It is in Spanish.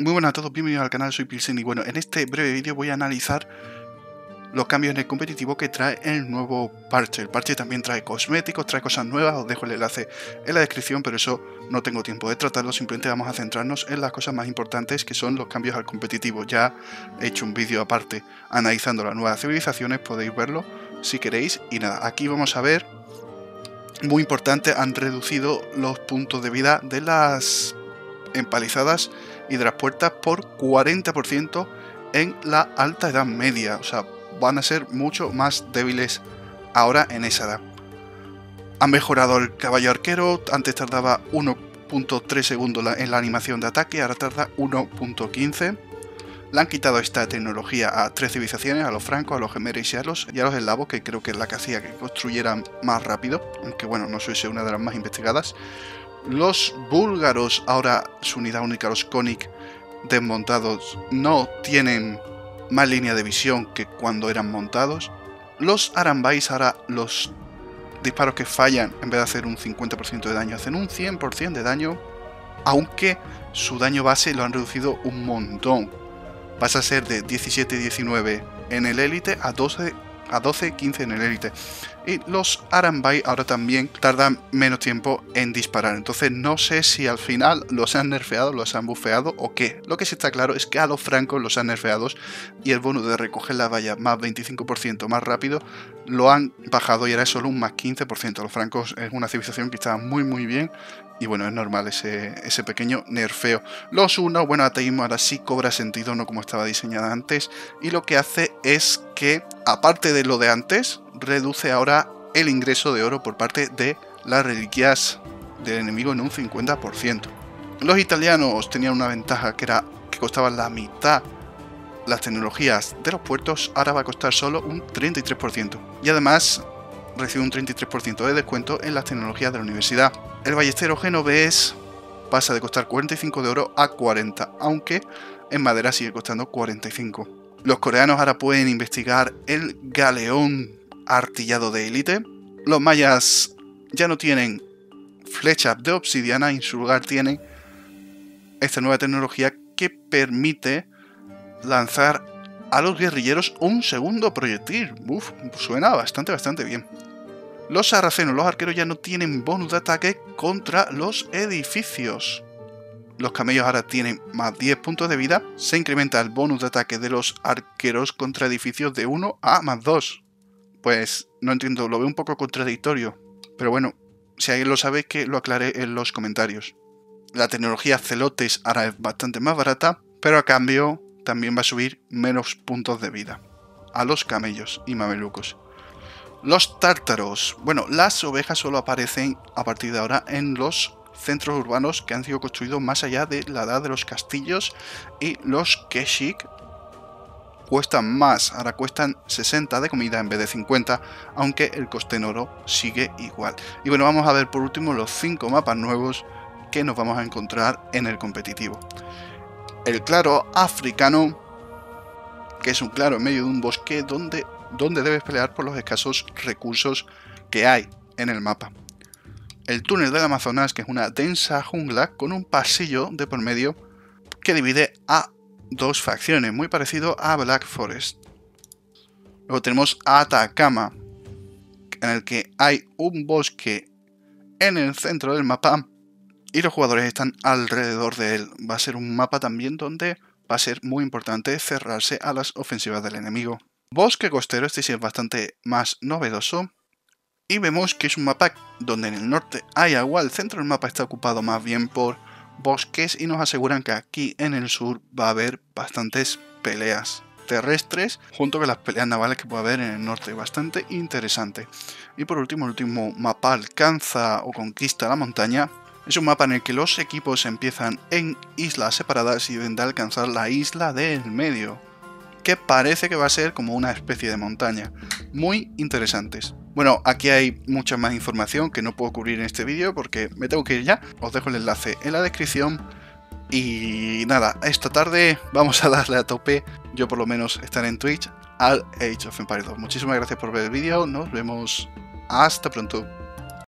Muy buenas a todos, bienvenidos al canal, soy Pilsen y bueno, en este breve vídeo voy a analizar los cambios en el competitivo que trae el nuevo parche. El parche también trae cosméticos, trae cosas nuevas, os dejo el enlace en la descripción, pero eso no tengo tiempo de tratarlo, simplemente vamos a centrarnos en las cosas más importantes que son los cambios al competitivo. Ya he hecho un vídeo aparte analizando las nuevas civilizaciones, podéis verlo si queréis. Y nada, aquí vamos a ver, muy importante, han reducido los puntos de vida de las empalizadas y de las puertas por 40% en la Alta Edad Media, o sea, van a ser mucho más débiles ahora en esa edad. Han mejorado el caballo arquero, antes tardaba 1.3 segundos en la animación de ataque, ahora tarda 1.15. Le han quitado esta tecnología a 3 civilizaciones, a los francos, a los gemeres y a los eslavos, que creo que es la que hacía que construyeran más rápido, aunque bueno, no soy una de las más investigadas. Los búlgaros, ahora su unidad única, los konik desmontados, no tienen más línea de visión que cuando eran montados. Los arambais, ahora los disparos que fallan, en vez de hacer un 50% de daño, hacen un 100% de daño, aunque su daño base lo han reducido un montón. Pasa a ser de 17-19 en el élite a 12-15 en el élite. Y los arambai ahora también tardan menos tiempo en disparar. Entonces no sé si al final los han nerfeado, los han bufeado o qué. Lo que sí está claro es que a los francos los han nerfeado y el bonus de recoger la valla más 25% más rápido lo han bajado y era solo un más 15%. Los francos es una civilización que estaba muy bien. Y bueno, es normal ese pequeño nerfeo. Los unos, bueno, ateísmo ahora sí cobra sentido, no como estaba diseñada antes. Y lo que hace es que, aparte de lo de antes, reduce ahora el ingreso de oro por parte de las reliquias del enemigo en un 50%. Los italianos tenían una ventaja que era que costaban la mitad las tecnologías de los puertos, ahora va a costar solo un 33%. Y además recibe un 33% de descuento en las tecnologías de la universidad. El ballestero genovés pasa de costar 45 de oro a 40, aunque en madera sigue costando 45. Los coreanos ahora pueden investigar el galeón artillado de élite. Los mayas ya no tienen flechas de obsidiana, en su lugar tienen esta nueva tecnología que permite lanzar a los guerrilleros un segundo proyectil. Uf, suena bastante bien. Los sarracenos, los arqueros ya no tienen bonus de ataque contra los edificios. Los camellos ahora tienen más 10 puntos de vida. Se incrementa el bonus de ataque de los arqueros contra edificios de 1 a más 2. Pues no entiendo, lo veo un poco contradictorio. Pero bueno, si alguien lo sabe, que lo aclare en los comentarios. La tecnología Celotes ahora es bastante más barata, pero a cambio también va a subir menos puntos de vida a los camellos y mamelucos. Los tártaros, bueno, las ovejas solo aparecen a partir de ahora en los centros urbanos que han sido construidos más allá de la edad de los castillos, y los keshik cuestan más, ahora cuestan 60 de comida en vez de 50, aunque el coste en oro sigue igual. Y bueno, vamos a ver por último los 5 mapas nuevos que nos vamos a encontrar en el competitivo. El claro africano, que es un claro en medio de un bosque donde debes pelear por los escasos recursos que hay en el mapa. El túnel del Amazonas, que es una densa jungla con un pasillo de por medio que divide a dos facciones, muy parecido a Black Forest. Luego tenemos Atacama, en el que hay un bosque en el centro del mapa y los jugadores están alrededor de él. Va a ser un mapa también donde va a ser muy importante cerrarse a las ofensivas del enemigo. Bosque costero, este sí es bastante más novedoso, y vemos que es un mapa donde en el norte hay agua, el centro del mapa está ocupado más bien por bosques y nos aseguran que aquí en el sur va a haber bastantes peleas terrestres junto con las peleas navales que puede haber en el norte, bastante interesante. Y por último, el último mapa, alcanza o conquista la montaña, es un mapa en el que los equipos empiezan en islas separadas y deben de alcanzar la isla del medio, que parece que va a ser como una especie de montaña. Muy interesantes. Bueno, aquí hay mucha más información que no puedo cubrir en este vídeo porque me tengo que ir ya. Os dejo el enlace en la descripción. Y nada, esta tarde vamos a darle a tope. Yo por lo menos estaré en Twitch al Age of Empires 2. Muchísimas gracias por ver el vídeo. Nos vemos. Hasta pronto.